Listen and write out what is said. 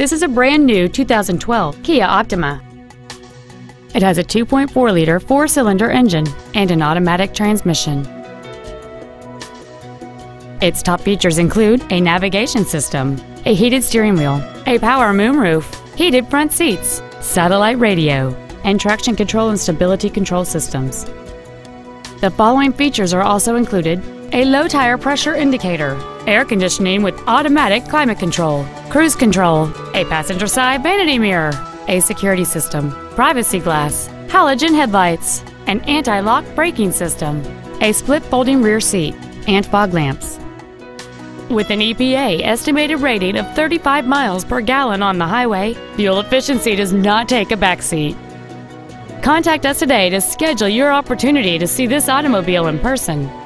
This is a brand new 2012 Kia Optima. It has a 2.4-liter four-cylinder engine and an automatic transmission. Its top features include a navigation system, a heated steering wheel, a power moonroof, heated front seats, satellite radio, and traction control and stability control systems. The following features are also included: a low tire pressure indicator, air conditioning with automatic climate control, cruise control, a passenger side vanity mirror, a security system, privacy glass, halogen headlights, an anti-lock braking system, a split folding rear seat, and fog lamps. With an EPA estimated rating of 35 miles per gallon on the highway, fuel efficiency does not take a backseat. Contact us today to schedule your opportunity to see this automobile in person.